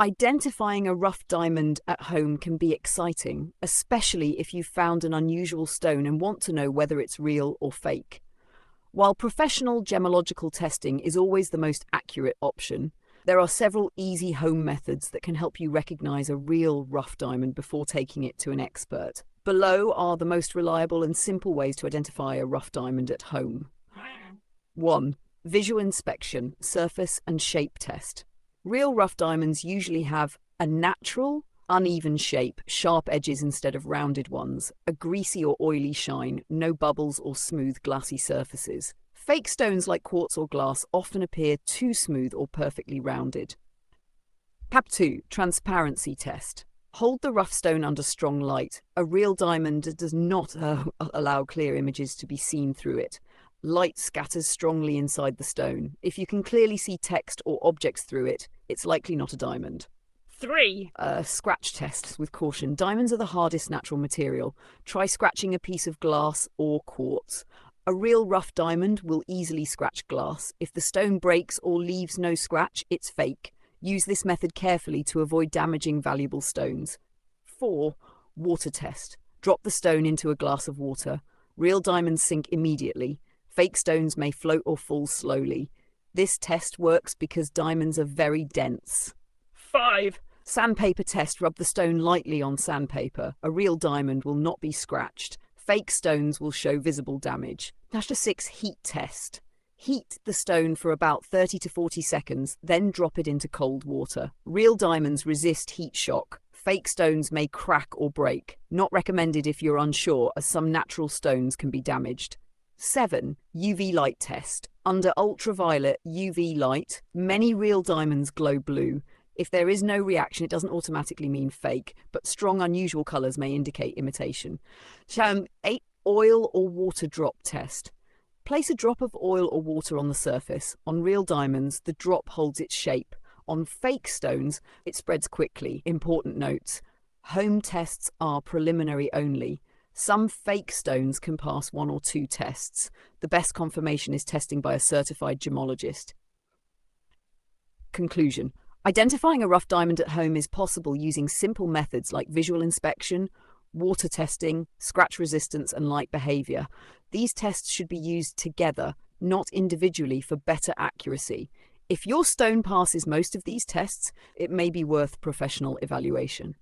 Identifying a rough diamond at home can be exciting, especially if you've found an unusual stone and want to know whether it's real or fake. While professional gemmological testing is always the most accurate option, there are several easy home methods that can help you recognize a real rough diamond before taking it to an expert. Below are the most reliable and simple ways to identify a rough diamond at home. 1. Visual inspection, surface and shape test. Real rough diamonds usually have a natural, uneven shape, sharp edges instead of rounded ones, a greasy or oily shine, no bubbles or smooth glassy surfaces. Fake stones like quartz or glass often appear too smooth or perfectly rounded. Tab 2. Transparency test. Hold the rough stone under strong light. A real diamond does not allow clear images to be seen through it. Light scatters strongly inside the stone. If you can clearly see text or objects through it, it's likely not a diamond. 3. Scratch tests with caution. Diamonds are the hardest natural material. Try scratching a piece of glass or quartz. A real rough diamond will easily scratch glass. If the stone breaks or leaves no scratch, it's fake. Use this method carefully to avoid damaging valuable stones. 4. Water test. Drop the stone into a glass of water. Real diamonds sink immediately. Fake stones may float or fall slowly. This test works because diamonds are very dense. 5. Sandpaper test. Rub the stone lightly on sandpaper. A real diamond will not be scratched. Fake stones will show visible damage. 6. Heat test. Heat the stone for about 30 to 40 seconds, then drop it into cold water. Real diamonds resist heat shock. Fake stones may crack or break. Not recommended if you're unsure, as some natural stones can be damaged. 7. UV light test. Under ultraviolet UV light, many real diamonds glow blue. If there is no reaction, it doesn't automatically mean fake, but strong, unusual colours may indicate imitation. 8. Oil or water drop test. Place a drop of oil or water on the surface. On real diamonds, the drop holds its shape. On fake stones, it spreads quickly. Important notes. Home tests are preliminary only. Some fake stones can pass 1 or 2 tests. The best confirmation is testing by a certified gemmologist. Conclusion. Identifying a rough diamond at home is possible using simple methods like visual inspection, water testing, scratch resistance and light behaviour. These tests should be used together, not individually, for better accuracy. If your stone passes most of these tests, it may be worth professional evaluation.